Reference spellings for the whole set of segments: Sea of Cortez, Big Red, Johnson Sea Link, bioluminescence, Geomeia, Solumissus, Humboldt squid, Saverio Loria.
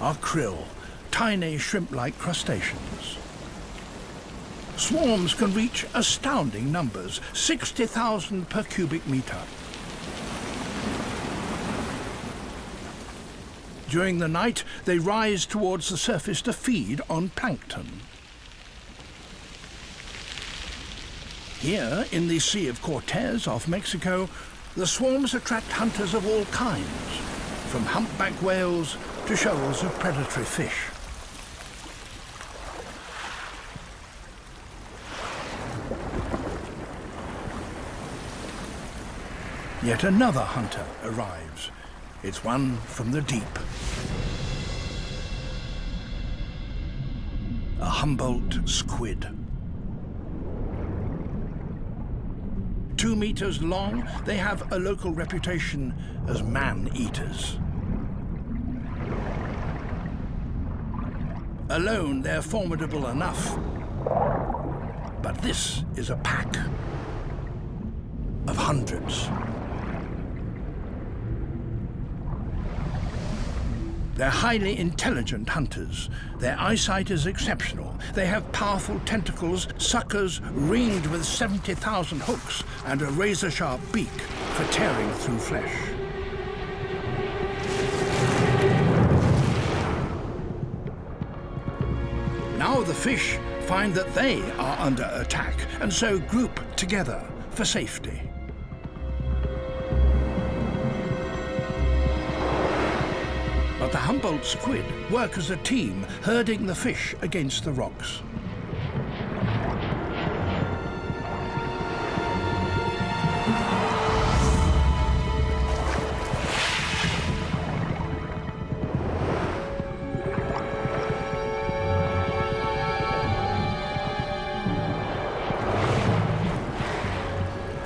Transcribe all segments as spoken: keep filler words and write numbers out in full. are krill, tiny shrimp-like crustaceans. Swarms can reach astounding numbers, sixty thousand per cubic meter. During the night, they rise towards the surface to feed on plankton. Here, in the Sea of Cortez off Mexico, the swarms attract hunters of all kinds, from humpback whales to shoals of predatory fish. Yet another hunter arrives. It's one from the deep. A Humboldt squid. Two meters long, they have a local reputation as man-eaters. Alone, they're formidable enough. But this is a pack of hundreds. They're highly intelligent hunters. Their eyesight is exceptional. They have powerful tentacles, suckers ringed with seventy thousand hooks, and a razor-sharp beak for tearing through flesh. Now the fish find that they are under attack, and so group together for safety. But the Humboldt squid work as a team, herding the fish against the rocks.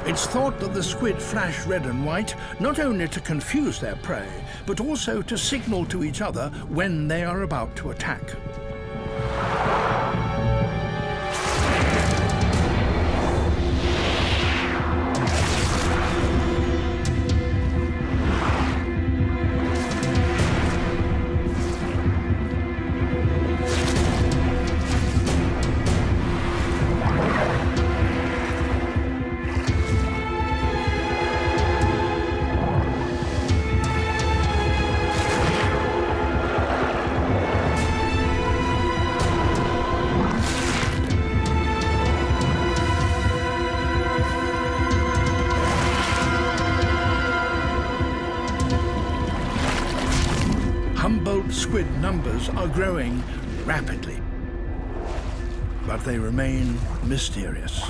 It's thought that the squid flash red and white not only to confuse their prey, but also to signal to each other when they are about to attack. Humboldt squid numbers are growing rapidly, but they remain mysterious.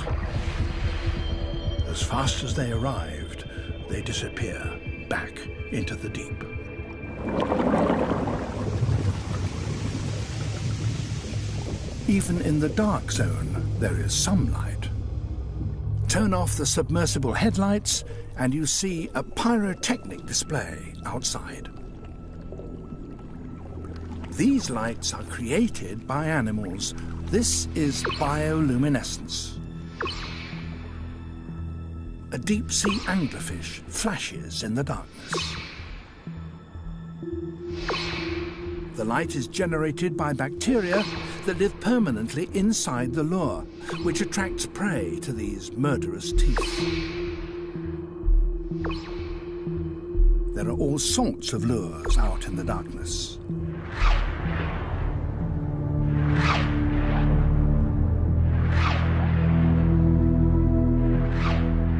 As fast as they arrived, they disappear back into the deep. Even in the dark zone, there is some light. Turn off the submersible headlights, and you see a pyrotechnic display outside. These lights are created by animals. This is bioluminescence. A deep-sea anglerfish flashes in the darkness. The light is generated by bacteria that live permanently inside the lure, which attracts prey to these murderous teeth. There are all sorts of lures out in the darkness.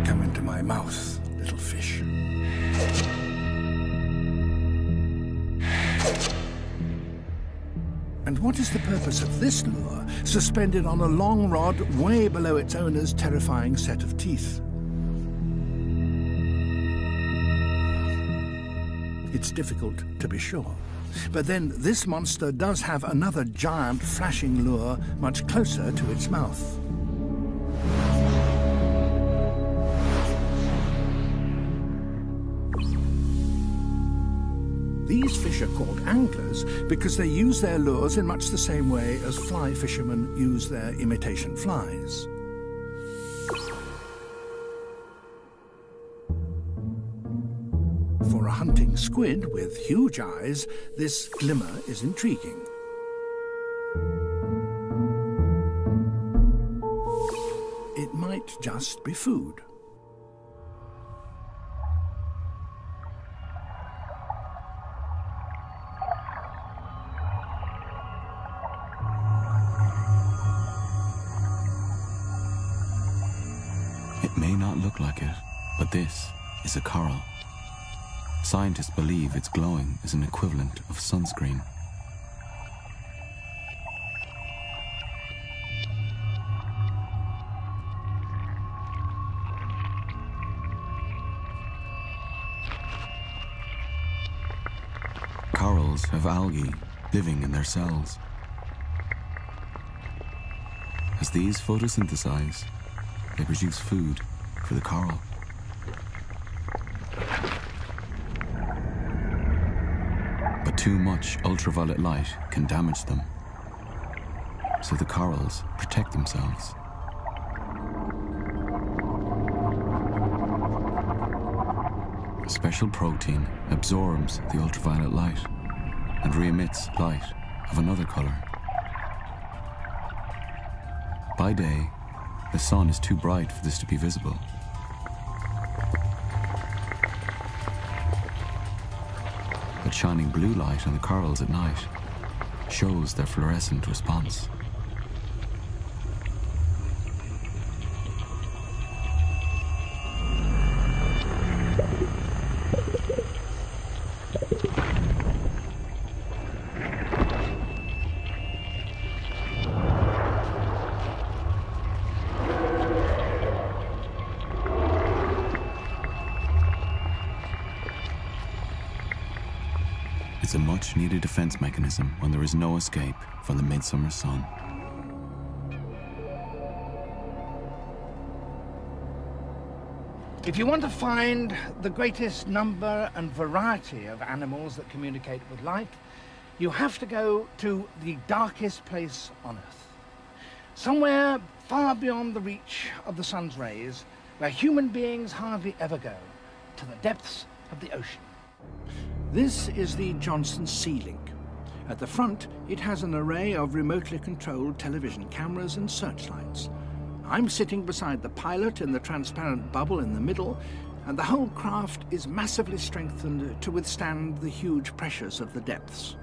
Come into my mouth, little fish. And what is the purpose of this lure, suspended on a long rod way below its owner's terrifying set of teeth? It's difficult to be sure. But then this monster does have another giant flashing lure much closer to its mouth. These fish are called anglers because they use their lures in much the same way as fly fishermen use their imitation flies. for a hunting squid with huge eyes, this glimmer is intriguing. It might just be food. It may not look like it, but this is a coral. Scientists believe its glowing is an equivalent of sunscreen. Corals have algae living in their cells. As these photosynthesize, they produce food for the coral. But too much ultraviolet light can damage them, so the corals protect themselves. A special protein absorbs the ultraviolet light and re-emits light of another color. By day, the sun is too bright for this to be visible. But shining blue light on the corals at night shows their fluorescent response. It's a much-needed defense mechanism when there is no escape from the midsummer sun. If you want to find the greatest number and variety of animals that communicate with light, you have to go to the darkest place on Earth. Somewhere far beyond the reach of the sun's rays, where human beings hardly ever go, to the depths of the ocean. This is the Johnson Sea Link. At the front, it has an array of remotely controlled television cameras and searchlights. I'm sitting beside the pilot in the transparent bubble in the middle, and the whole craft is massively strengthened to withstand the huge pressures of the depths.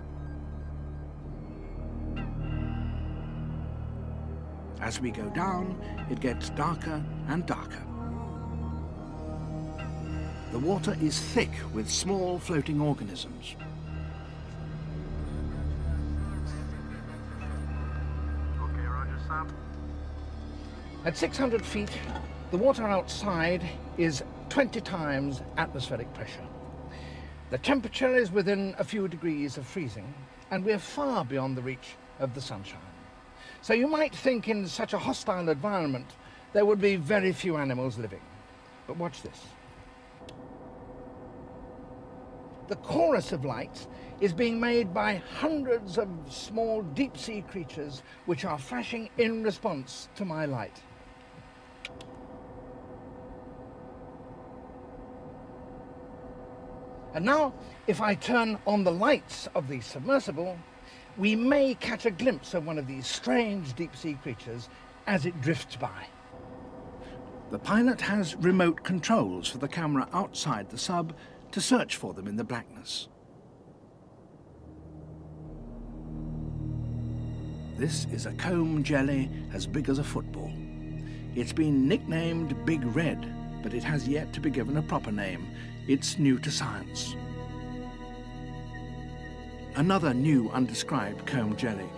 As we go down, it gets darker and darker. The water is thick with small floating organisms. Okay, Roger, Sam. At six hundred feet, the water outside is twenty times atmospheric pressure. The temperature is within a few degrees of freezing, and we're far beyond the reach of the sunshine. So you might think in such a hostile environment, there would be very few animals living. But watch this. The chorus of lights is being made by hundreds of small deep-sea creatures which are flashing in response to my light. And now, if I turn on the lights of the submersible, we may catch a glimpse of one of these strange deep-sea creatures as it drifts by. The pilot has remote controls for the camera outside the sub to search for them in the blackness. This is a comb jelly as big as a football. It's been nicknamed Big Red, but it has yet to be given a proper name. It's new to science. Another new undescribed comb jelly.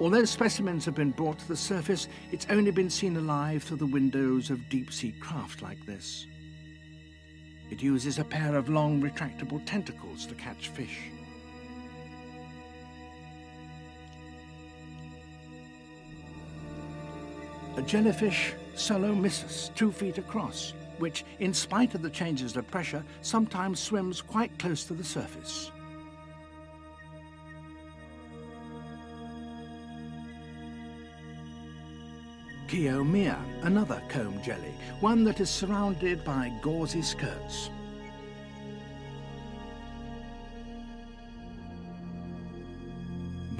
Although specimens have been brought to the surface, it's only been seen alive through the windows of deep-sea craft like this. It uses a pair of long, retractable tentacles to catch fish. A jellyfish, Solumissus, two feet across, which, in spite of the changes of pressure, sometimes swims quite close to the surface. Geomeia, another comb jelly, one that is surrounded by gauzy skirts.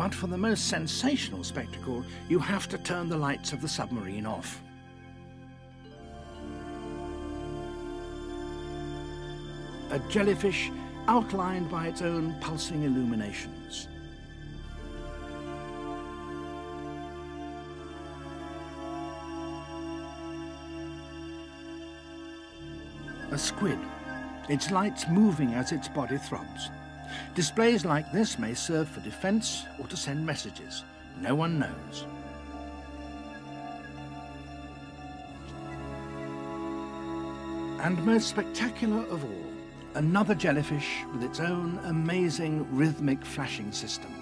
but for the most sensational spectacle, you have to turn the lights of the submarine off. A jellyfish outlined by its own pulsing illuminations. A squid, its lights moving as its body throbs. Displays like this may serve for defense or to send messages. No one knows. And most spectacular of all, another jellyfish with its own amazing rhythmic flashing system.